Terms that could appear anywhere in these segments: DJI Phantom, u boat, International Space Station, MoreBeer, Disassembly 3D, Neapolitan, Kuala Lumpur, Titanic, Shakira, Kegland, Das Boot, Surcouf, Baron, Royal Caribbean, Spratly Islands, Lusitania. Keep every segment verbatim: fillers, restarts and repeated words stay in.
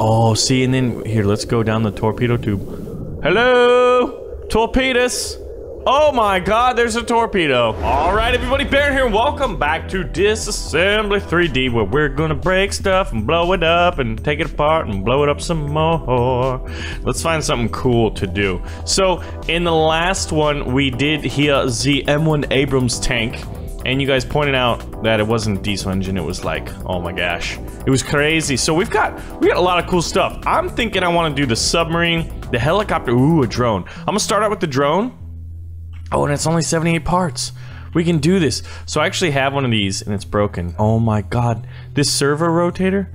Oh, see, and then here, let's go down the torpedo tube. Hello, torpedoes. Oh my god, there's a torpedo. All right, everybody, Baron here. Welcome back to Disassembly three D, where we're gonna break stuff and blow it up and take it apart and blow it up some more. Let's find something cool to do. So in the last one, we did here the M one Abrams tank, and you guys pointed out that it wasn't a diesel engine. It was like, oh my gosh, it was crazy. So we've got, we got a lot of cool stuff. I'm thinking I wanna do the submarine, the helicopter, ooh, a drone. I'm gonna start out with the drone. Oh, and it's only seventy-eight parts. We can do this. So I actually have one of these and it's broken. Oh my god. This servo rotator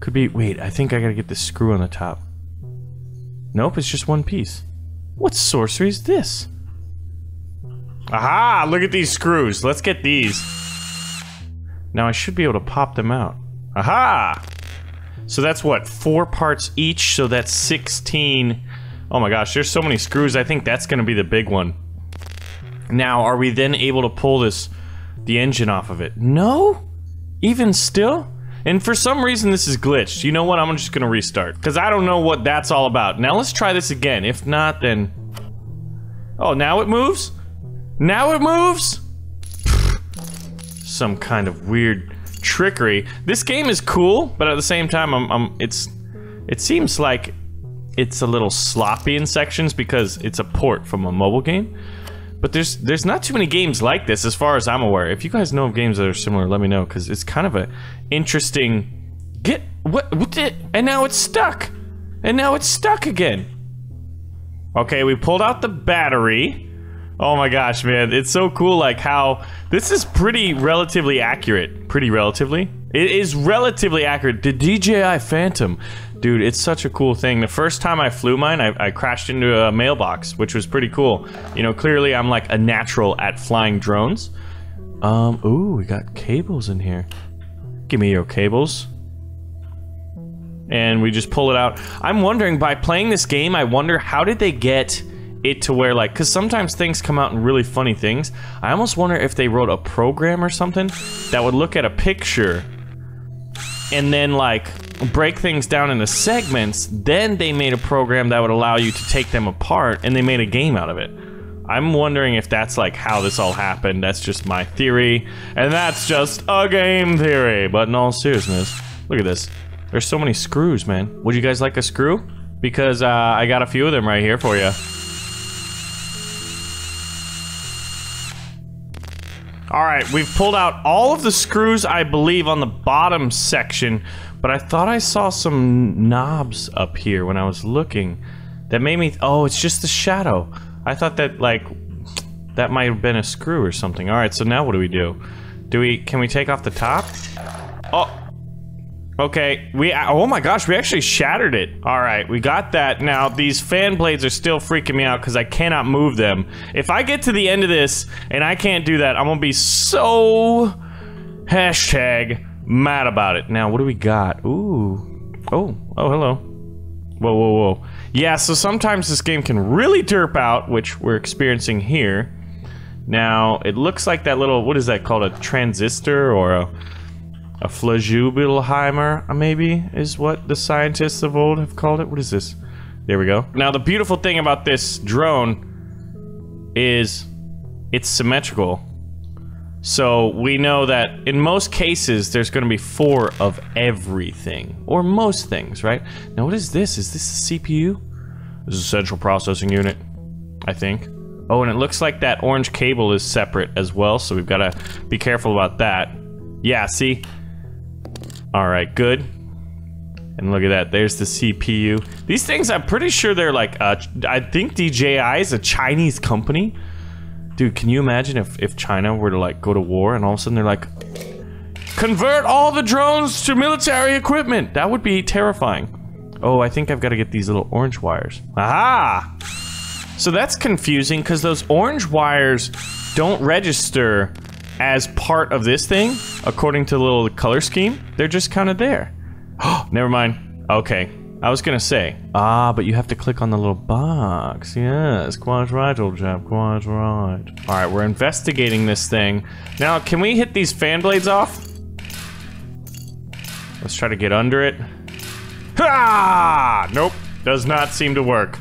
could be, wait, I think I gotta get this screw on the top. Nope, it's just one piece. What sorcery is this? Aha, look at these screws. Let's get these. Now I should be able to pop them out. Aha! So that's what, four parts each, so that's sixteen. Oh my gosh, there's so many screws. I think that's gonna be the big one. Now, are we then able to pull this, the engine off of it? No? Even still? And for some reason this is glitched. You know what, I'm just gonna restart, because I don't know what that's all about. Now let's try this again. If not, then... Oh, now it moves? Now it moves? Some kind of weird trickery. This game is cool, but at the same time, I'm, I'm, it's, it seems like it's a little sloppy in sections because it's a port from a mobile game. But there's there's not too many games like this, as far as I'm aware. If you guys know of games that are similar, let me know, because it's kind of a interesting. Get what what did? And now it's stuck, and now it's stuck again. Okay, we pulled out the battery. Oh my gosh, man, it's so cool. Like how this is pretty relatively accurate. Pretty relatively, it is relatively accurate. The D J I Phantom. Dude, it's such a cool thing. The first time I flew mine, I, I crashed into a mailbox, which was pretty cool. You know, clearly I'm like a natural at flying drones. Um, ooh, we got cables in here. Give me your cables. And we just pull it out. I'm wondering, by playing this game, I wonder how did they get it to where, like, because sometimes things come out in really funny things. I almost wonder if they wrote a program or something that would look at a picture and then, like, break things down into segments, then they made a program that would allow you to take them apart, and they made a game out of it. I'm wondering if that's like how this all happened. That's just my theory, and that's just a game theory, but in all seriousness, look at this. There's so many screws, man. Would you guys like a screw? Because uh, I got a few of them right here for you. Alright, we've pulled out all of the screws, I believe, on the bottom section. But I thought I saw some knobs up here when I was looking. That made me... Oh, it's just the shadow. I thought that, like, that might have been a screw or something. Alright, so now what do we do? Do we... Can we take off the top? Oh. Okay. We... Oh my gosh, we actually shattered it. Alright, we got that. Now, these fan blades are still freaking me out because I cannot move them. If I get to the end of this and I can't do that, I'm gonna be so... Hashtag... mad about it. Now, what do we got? Ooh. Oh. Oh, hello. Whoa, whoa, whoa. Yeah, so sometimes this game can really derp out, which we're experiencing here. Now, it looks like that little... What is that called? A transistor or a... A flagelheimer, maybe, is what the scientists of old have called it. What is this? There we go. Now, the beautiful thing about this drone is it's symmetrical. So we know that in most cases there's going to be four of everything, or most things, right? Now what is this? Is this the C P U? This is a central processing unit, I think. Oh, and it looks like that orange cable is separate as well, so we've got to be careful about that. Yeah, see? Alright, good. And look at that, there's the C P U. These things, I'm pretty sure they're like, uh, I think D J I is a Chinese company. Dude, can you imagine if, if China were to, like, go to war and all of a sudden they're like, convert all the drones to military equipment? That would be terrifying. Oh, I think I've got to get these little orange wires. Aha! So that's confusing because those orange wires don't register as part of this thing, according to the little color scheme. They're just kind of there. Oh, never mind. Okay. I was gonna say, ah, but you have to click on the little box. Yes, quite right, old chap, quite right. All right, we're investigating this thing. Now, can we hit these fan blades off? Let's try to get under it. Ha! Nope, does not seem to work.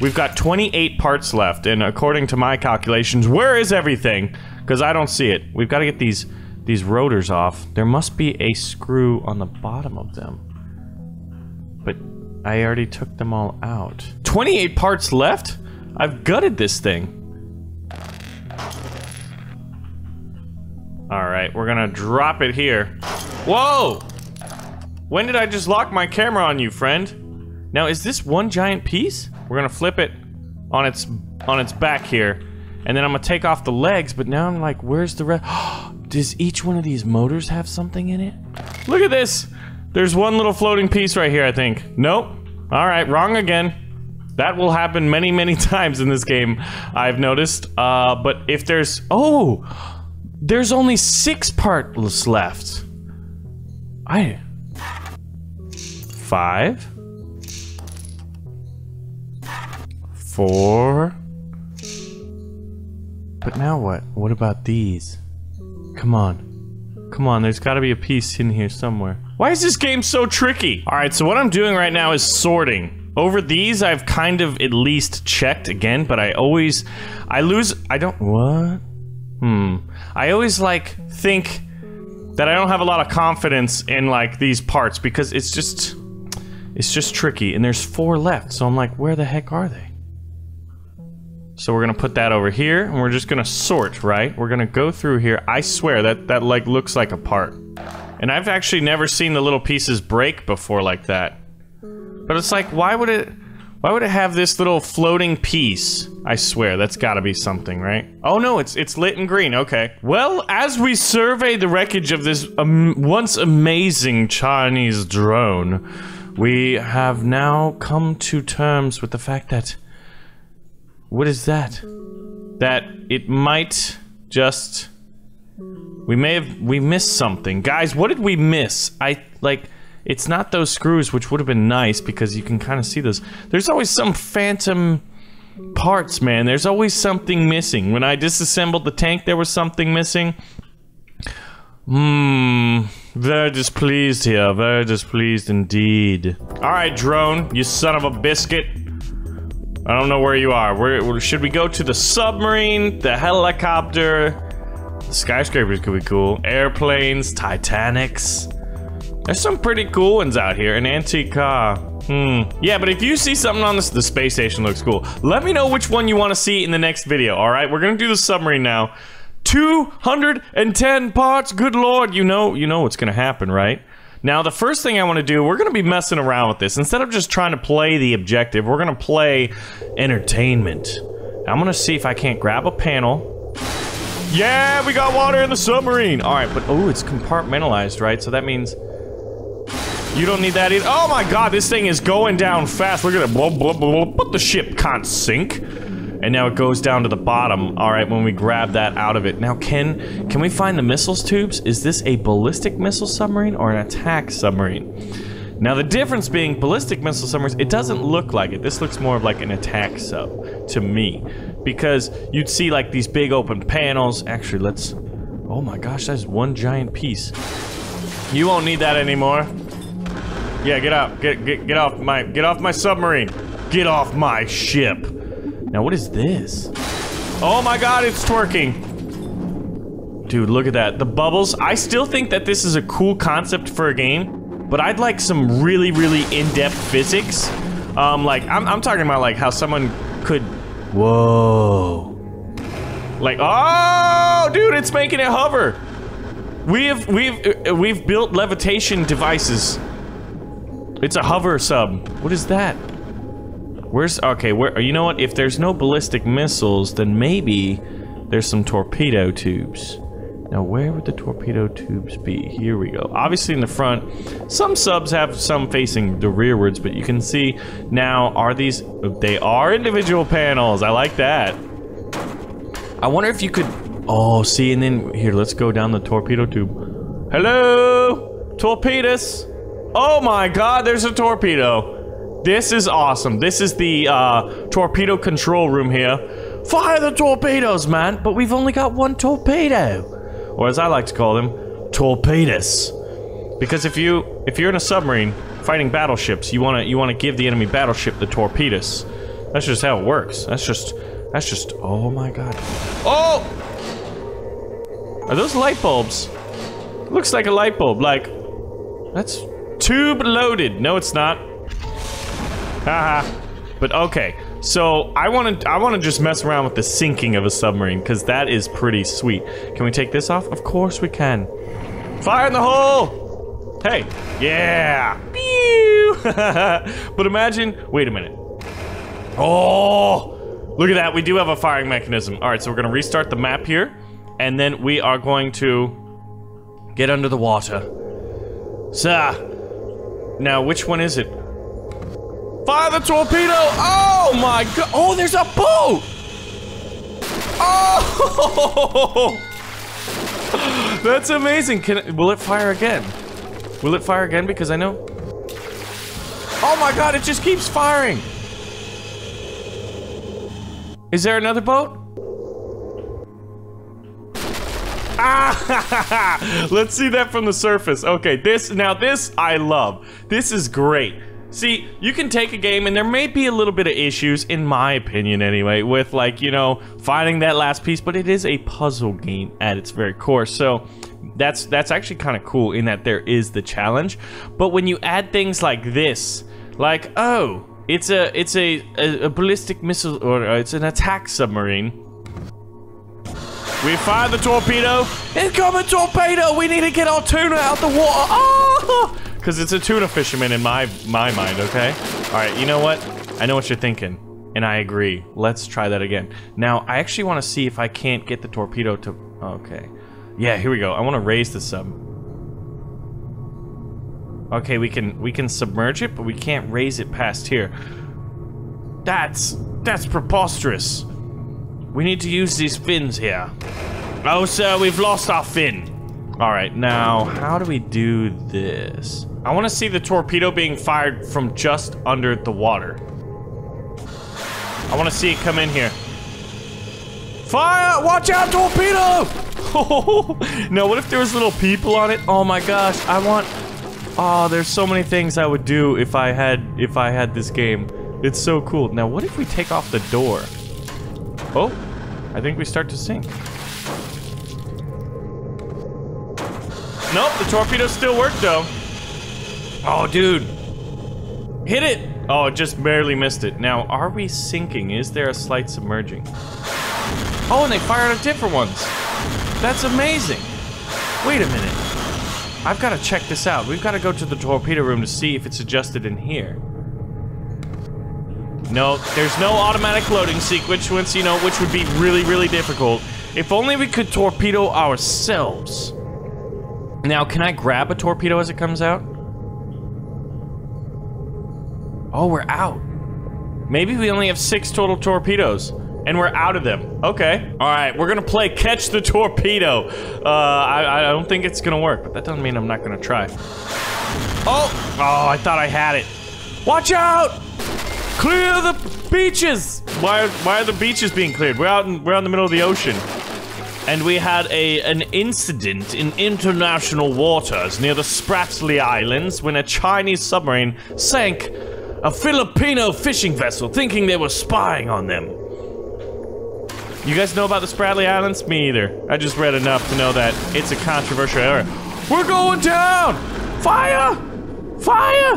We've got twenty-eight parts left, and according to my calculations, where is everything? Because I don't see it. We've got to get these these rotors off. There must be a screw on the bottom of them. But I already took them all out. twenty-eight parts left? I've gutted this thing. Alright, we're gonna drop it here. Whoa! When did I just lock my camera on you, friend? Now, is this one giant piece? We're gonna flip it on its on its back here, and then I'm gonna take off the legs, but now I'm like, where's the rest? Does each one of these motors have something in it? Look at this! There's one little floating piece right here, I think. Nope. Alright, wrong again. That will happen many, many times in this game, I've noticed. Uh, but if there's... Oh! There's only six parts left. I... Five? Four? But now what? What about these? Come on. Come on, there's gotta be a piece in here somewhere. Why is this game so tricky? Alright, so what I'm doing right now is sorting. Over these, I've kind of at least checked again, but I always... I lose... I don't... What? Hmm. I always, like, think that I don't have a lot of confidence in, like, these parts, because it's just... It's just tricky, and there's four left, so I'm like, where the heck are they? So we're gonna put that over here, and we're just gonna sort, right? We're gonna go through here. I swear, that, that like, looks like a part. And I've actually never seen the little pieces break before like that. But it's like, why would it... Why would it have this little floating piece? I swear, that's gotta be something, right? Oh no, it's it's lit in green, okay. Well, as we survey the wreckage of this um, once amazing Chinese drone, we have now come to terms with the fact that... What is that? That it might just... We may have- we missed something. Guys, what did we miss? I, like... It's not those screws, which would have been nice, because you can kind of see those. There's always some phantom parts, man. There's always something missing. When I disassembled the tank, there was something missing. Hmm. Very displeased here. Very displeased indeed. Alright, drone, you son of a biscuit. I don't know where you are. Where, should we go to the submarine, the helicopter? The skyscrapers could be cool. Airplanes, Titanics. There's some pretty cool ones out here. An antique car. Hmm. Yeah, but if you see something on this... The space station looks cool. Let me know which one you want to see in the next video, alright? We're gonna do the submarine now. two hundred ten parts! Good lord! You know, you know what's gonna happen, right? Now, the first thing I want to do, we're gonna be messing around with this. Instead of just trying to play the objective, we're gonna play entertainment. I'm gonna see if I can't grab a panel. Yeah, we got water in the submarine! Alright, but... Oh, it's compartmentalized, right? So that means... You don't need that either. Oh my god, this thing is going down fast. We're gonna blah, blah, blah, but the ship can't sink. And now it goes down to the bottom. Alright, when we grab that out of it. Now, can can we find the missiles tubes? Is this a ballistic missile submarine or an attack submarine? Now, the difference being ballistic missile submarines, it doesn't look like it. This looks more of like an attack sub to me. Because you'd see like these big open panels. Actually, let's... Oh my gosh, that's one giant piece. You won't need that anymore. Yeah, get out. Get, get, get off my, get off my submarine. Get off my ship. Now, what is this? Oh my god, it's twerking. Dude, look at that. The bubbles. I still think that this is a cool concept for a game, but I'd like some really, really in-depth physics. Um, like, I'm, I'm talking about, like, how someone could... Whoa. Like, oh, dude, it's making it hover. We've, we've, we've built levitation devices. It's a hover sub. What is that? Where's... Okay, where... You know what? If there's no ballistic missiles, then maybe there's some torpedo tubes. Now, where would the torpedo tubes be? Here we go. Obviously, in the front. Some subs have some facing the rearwards, but you can see now, are these... They are individual panels. I like that. I wonder if you could... Oh, see, and then... Here, let's go down the torpedo tube. Hello? Torpedoes? Oh my god, there's a torpedo. This is awesome. This is the, uh, torpedo control room here. Fire the torpedoes, man! But we've only got one torpedo. Or as I like to call them, torpedoes. Because if you, if you're in a submarine, if fighting battleships, you wanna you wanna give the enemy battleship the torpedoes. That's just how it works. That's just that's just oh my god. Oh! Are those light bulbs? Looks like a light bulb, like that's tube loaded. No, it's not. Haha. But okay. So I wanna I wanna just mess around with the sinking of a submarine, because that is pretty sweet. Can we take this off? Of course we can. Fire in the hole! Hey! Yeah! Pew! But imagine, wait a minute. Oh! Look at that, we do have a firing mechanism. Alright, so we're gonna restart the map here, and then we are going to get under the water. So, now which one is it? Fire the torpedo! Oh my god! Oh, there's a boat! Oh! That's amazing! Can it, will it fire again? Will it fire again? Because I know... Oh my god, it just keeps firing! Is there another boat? Ah! Let's see that from the surface. Okay, this, now this I love. This is great. See, you can take a game, and there may be a little bit of issues, in my opinion anyway, with like, you know, finding that last piece, but it is a puzzle game at its very core, so that's, that's actually kind of cool in that there is the challenge. But when you add things like this, like, oh, it's a, it's a, a, a ballistic missile, or it's an attack submarine. We fire the torpedo. Incoming torpedo! We need to get our tuna out the water. Oh! Because it's a tuna fisherman in my my mind, okay? All right, you know what? I know what you're thinking, and I agree. Let's try that again. Now, I actually want to see if I can't get the torpedo to... Okay. Yeah, here we go. I want to raise the sub. Okay, we can we can submerge it, but we can't raise it past here. That's... that's preposterous. We need to use these fins here. Oh, sir, we've lost our fin. All right, now, how do we do this? I want to see the torpedo being fired from just under the water. I want to see it come in here. Fire! Watch out, torpedo! No, what if there was little people on it? Oh, my gosh, I want... Oh, there's so many things I would do if I had, if I had this game. It's so cool. Now, what if we take off the door? Oh, I think we start to sink. Nope, the torpedoes still work though. Oh, dude. Hit it. Oh, it just barely missed it. Now, are we sinking? Is there a slight submerging? Oh, and they fired at different ones. That's amazing. Wait a minute. I've got to check this out. We've got to go to the torpedo room to see if it's adjusted in here. No, there's no automatic loading sequence, you know, which would be really, really difficult. If only we could torpedo ourselves. Now, can I grab a torpedo as it comes out? Oh, we're out. Maybe we only have six total torpedoes, and we're out of them. Okay. All right, we're gonna play Catch the Torpedo. Uh, I, I don't think it's gonna work, but that doesn't mean I'm not gonna try. Oh! Oh, I thought I had it. Watch out! Clear the beaches! Why are, why are the beaches being cleared? We're out in, we're out in the middle of the ocean. And we had a an incident in international waters near the Spratly Islands when a Chinese submarine sank a Filipino fishing vessel thinking they were spying on them. You guys know about the Spratly Islands? Me either. I just read enough to know that it's a controversial area. We're going down! Fire! Fire!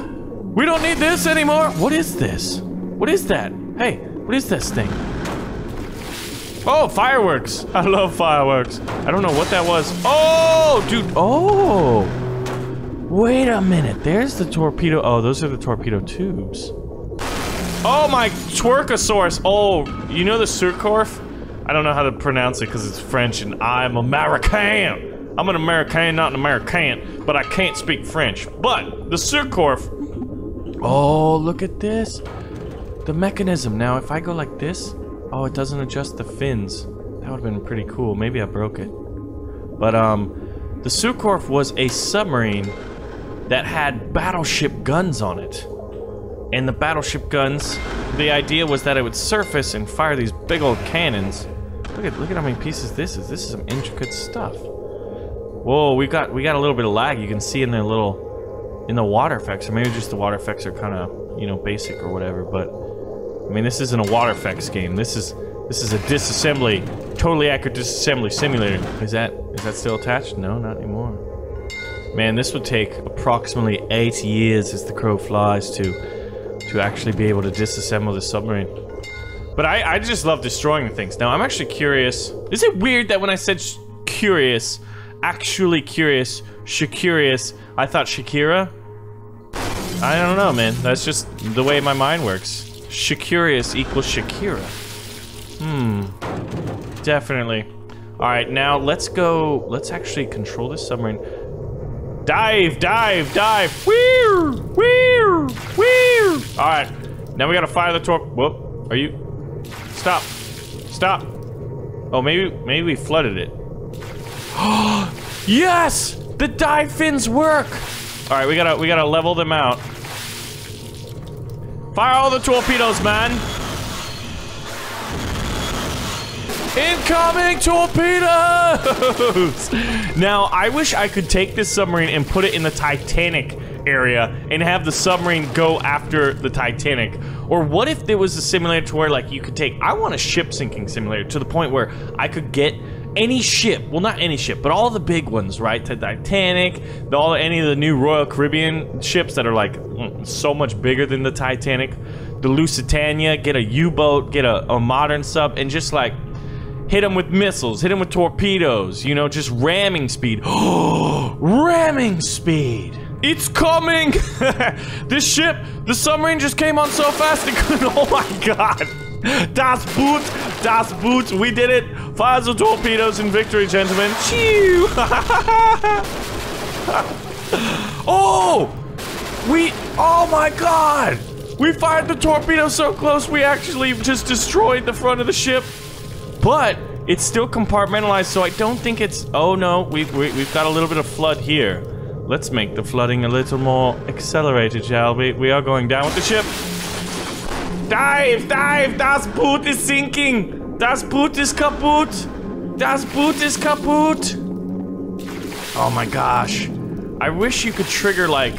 We don't need this anymore! What is this? What is that? Hey, what is this thing? Oh, fireworks! I love fireworks. I don't know what that was. Oh, dude! Oh! Wait a minute, there's the torpedo. Oh, those are the torpedo tubes. Oh, my twerkosaurus! Oh, you know the Surcouf? I don't know how to pronounce it because it's French and I'm American! I'm an American, not an American, but I can't speak French. But, the Surcouf. Oh, look at this! The mechanism. Now, if I go like this, oh, it doesn't adjust the fins. That would have been pretty cool. Maybe I broke it. But, um, the Surcouf was a submarine that had battleship guns on it. And the battleship guns, the idea was that it would surface and fire these big old cannons. Look at, look at how many pieces this is. This is some intricate stuff. Whoa, we got, we got a little bit of lag. You can see in their little in the water effects, or maybe just the water effects are kind of, you know, basic or whatever, but I mean, this isn't a water effects game. This is this is a disassembly, totally accurate disassembly simulator. Is that is that still attached? No, not anymore. Man, this would take approximately eight years as the crow flies to to actually be able to disassemble the submarine. But I, I just love destroying the things. Now, I'm actually curious. Is it weird that when I said sh curious, actually curious, Shakurious, I thought Shakira? I don't know, man. That's just the way my mind works. Shakurious equals Shakira. Hmm. Definitely. Alright, now let's go. Let's actually control this submarine. Dive, dive, dive. Woo! Woo! Woo! Alright. Now we gotta fire the torque. Whoop. Are you. Stop. Stop. Oh, maybe maybe we flooded it. Yes! The dive fins work! Alright, we gotta we gotta level them out. Fire all the torpedoes, man! Incoming torpedoes! Now, I wish I could take this submarine and put it in the Titanic area and have the submarine go after the Titanic. Or what if there was a simulator to where, like, you could take... I want a ship sinking simulator to the point where I could get any ship, well, not any ship, but all the big ones, right? The Titanic, the, all any of the new Royal Caribbean ships that are, like, so much bigger than the Titanic. The Lusitania, get a U-boat, get a, a modern sub, and just, like, hit them with missiles, hit them with torpedoes, you know, just ramming speed. Oh, ramming speed! It's coming! This ship, the submarine just came on so fast it couldn't, oh my god! Das Boot! Das Boot! We did it! Fires of torpedoes in victory, gentlemen! Chew! Oh! We... Oh my god! We fired the torpedo so close we actually just destroyed the front of the ship. But it's still compartmentalized, so I don't think it's... Oh no, we, we, we've got a little bit of flood here. Let's make the flooding a little more accelerated, shall we? We are going down with the ship. Dive, dive, das Boot is sinking. Das Boot is kaputt. Das Boot is kaputt. Oh my gosh. I wish you could trigger, like,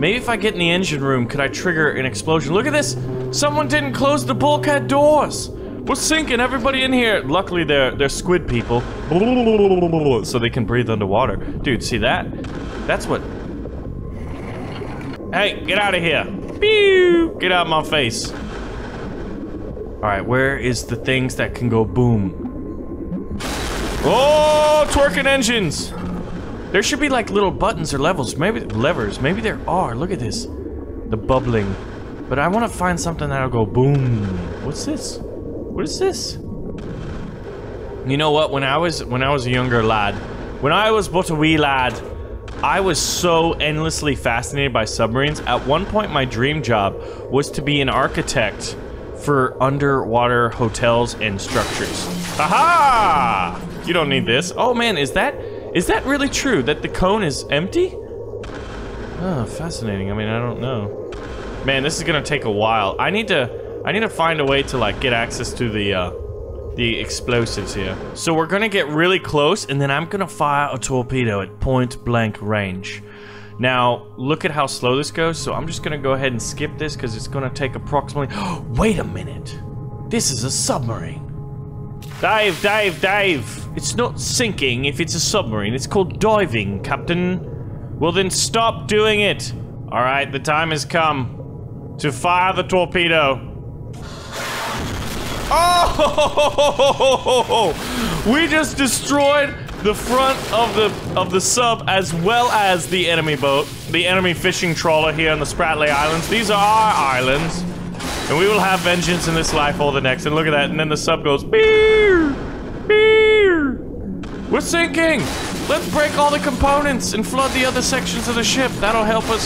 maybe if I get in the engine room, could I trigger an explosion? Look at this. Someone didn't close the bulkhead doors. We're sinking, everybody in here. Luckily, they're they're squid people, so they can breathe underwater. Dude, see that? That's what. Hey, get out of here! Pew! Get out of my face! All right, where is the things that can go boom? Oh, twerking engines! There should be like little buttons or levels, maybe levers. Maybe there are. Look at this, the bubbling. But I want to find something that'll go boom. What's this? What is this? You know what? When I was when I was a younger lad, when I was but a wee lad, I was so endlessly fascinated by submarines. At one point, my dream job was to be an architect for underwater hotels and structures. Aha! You don't need this. Oh man, is that is that really true? That the cone is empty? Oh, fascinating. I mean, I don't know. Man, this is gonna take a while. I need to. I need to find a way to, like, get access to the, uh, the explosives here. So we're gonna get really close, and then I'm gonna fire a torpedo at point-blank range. Now, look at how slow this goes, so I'm just gonna go ahead and skip this, because it's gonna take approximately- Wait a minute! This is a submarine! Dive, dive, dive! It's not sinking if it's a submarine, it's called diving, Captain. Well then stop doing it! Alright, the time has come to fire the torpedo. Oh, ho, ho, ho, ho, ho. We just destroyed the front of the of the sub as well as the enemy boat, the enemy fishing trawler here on the Spratly Islands. These are our islands, and we will have vengeance in this life or the next. And look at that, and then the sub goes, beer, beer. We're sinking. Let's break all the components and flood the other sections of the ship. That'll help us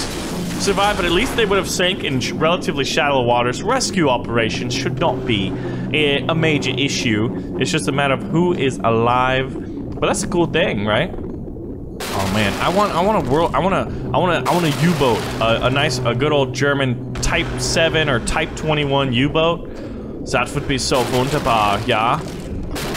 survive, but at least they would have sank in relatively shallow waters. Rescue operations should not be a, a major issue. It's just a matter of who is alive. But that's a cool thing, right? Oh man, I want, I want a world, I want a, I want a, I want a U-boat, a, a nice, a good old German Type seven or Type twenty-one U-boat. That would be so wunderbar, yeah.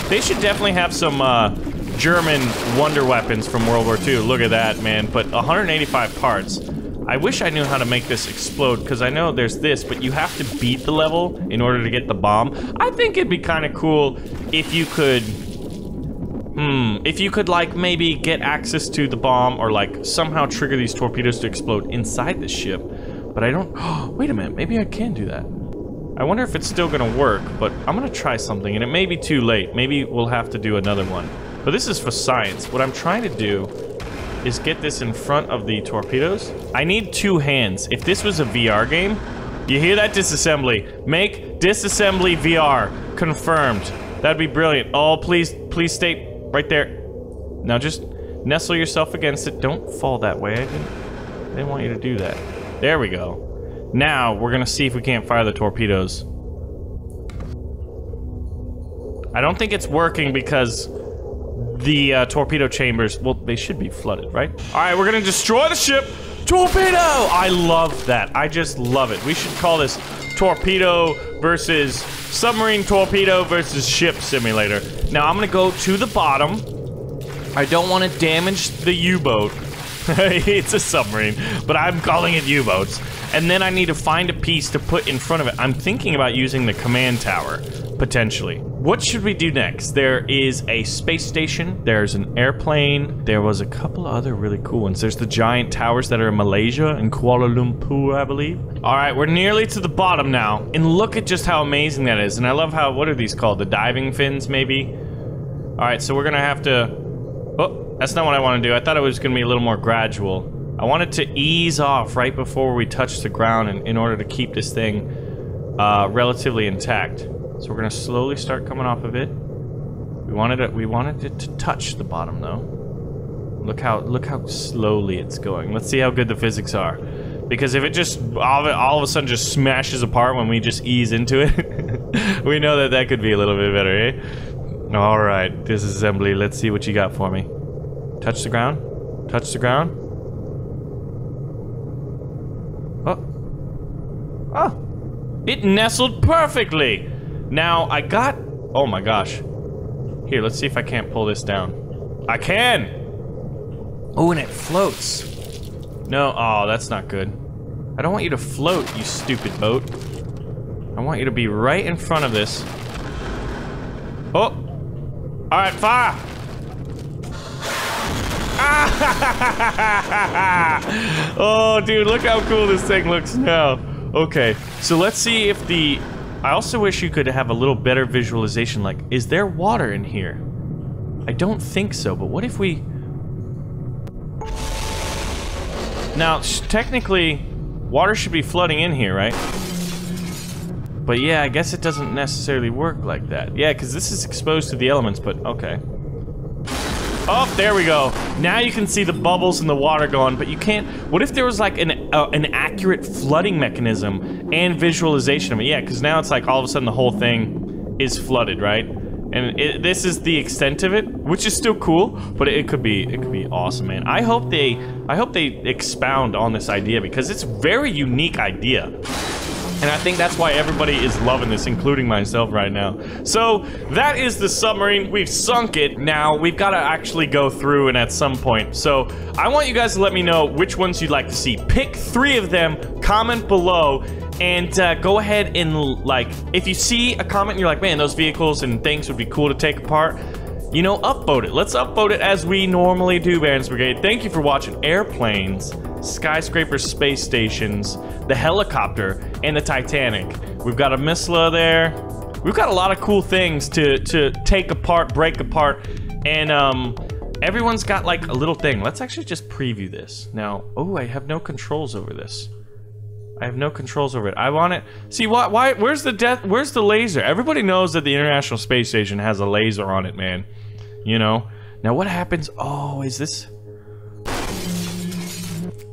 They should definitely have some uh, German wonder weapons from World War Two. Look at that, man. But one hundred eighty-five parts. I wish I knew how to make this explode, because I know there's this, but you have to beat the level in order to get the bomb. I think it'd be kind of cool if you could... Hmm, if you could, like, maybe get access to the bomb or, like, somehow trigger these torpedoes to explode inside the ship. But I don't... Oh, wait a minute, maybe I can do that. I wonder if it's still gonna work, but I'm gonna try something, and it may be too late. Maybe we'll have to do another one. But this is for science. What I'm trying to do is get this in front of the torpedoes. I need two hands. If this was a V R game... You hear that, disassembly? Make disassembly V R. Confirmed. That'd be brilliant. Oh, please, please stay... right there. Now just nestle yourself against it. Don't fall that way. I didn't, I didn't want you to do that. There we go. Now we're gonna see if we can't fire the torpedoes. I don't think it's working because the uh, torpedo chambers, well, they should be flooded, right? All right, we're gonna destroy the ship. Torpedo! I love that. I just love it. We should call this torpedo versus submarine torpedo versus ship simulator. Now I'm gonna go to the bottom. I don't want to damage the U-boat. It's a submarine, but I'm calling it U-boats. And then I need to find a piece to put in front of it. I'm thinking about using the command tower, potentially. What should we do next? There is a space station. There's an airplane. There was a couple other really cool ones. There's the giant towers that are in Malaysia and Kuala Lumpur, I believe. All right, we're nearly to the bottom now. And look at just how amazing that is. And I love how, what are these called? The diving fins, maybe? All right, so we're gonna have to, oh, that's not what I wanna do. I thought it was gonna be a little more gradual. I wanted to ease off right before we touch the ground in, in order to keep this thing uh, relatively intact. So we're gonna slowly start coming off of it. We wanted it. We wanted it to touch the bottom, though. Look how look how slowly it's going. Let's see how good the physics are, because if it just all of, all of a sudden just smashes apart when we just ease into it, we know that that could be a little bit better, eh? All right, disassembly. Let's see what you got for me. Touch the ground. Touch the ground. Oh, oh! It nestled perfectly. Now, I got... Oh my gosh. Here, let's see if I can't pull this down. I can! Oh, and it floats. No, oh, that's not good. I don't want you to float, you stupid boat. I want you to be right in front of this. Oh! Alright, fire! Oh, dude, look how cool this thing looks now. Okay, so let's see if the... I also wish you could have a little better visualization, like, is there water in here? I don't think so, but what if we... Now, technically, water should be flooding in here, right? But yeah, I guess it doesn't necessarily work like that. Yeah, because this is exposed to the elements, but okay. Oh, there we go. Now you can see the bubbles and the water going, but you can't... What if there was, like, an uh, an accurate flooding mechanism and visualization of it? Yeah, because now it's like all of a sudden the whole thing is flooded, right? And it, this is the extent of it, which is still cool, but it could be it could be awesome, man. I hope they I hope they expound on this idea, because it's a very unique idea. And I think that's why everybody is loving this, including myself right now. So, that is the submarine. We've sunk it. Now, we've got to actually go through and at some point. So, I want you guys to let me know which ones you'd like to see. Pick three of them, comment below, and uh, go ahead and, like, if you see a comment and you're like, man, those vehicles and things would be cool to take apart, you know, upvote it. Let's upvote it as we normally do, Baron's Brigade. Thank you for watching airplanes, skyscraper space stations, the helicopter, and the Titanic. We've got a missile there. We've got a lot of cool things to, to take apart, break apart, and um, everyone's got like a little thing. Let's actually just preview this. Now, oh, I have no controls over this. I have no controls over it. I want it. See, why, why, where's the death, where's the laser? Everybody knows that the International Space Station has a laser on it, man. You know? Now what happens, oh, is this?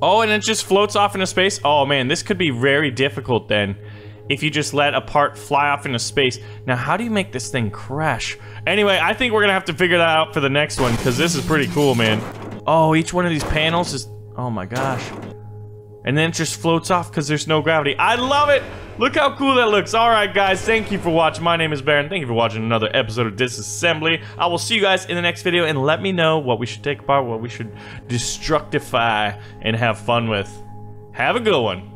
Oh, and it just floats off into space? Oh man, this could be very difficult then. If you just let a part fly off into space. Now, how do you make this thing crash? Anyway, I think we're gonna have to figure that out for the next one, because this is pretty cool, man. Oh, each one of these panels is, oh my gosh. And then it just floats off because there's no gravity. I love it! Look how cool that looks. Alright guys, thank you for watching. My name is Baron. Thank you for watching another episode of Disassembly. I will see you guys in the next video, and let me know what we should take apart, what we should destructify, and have fun with. Have a good one.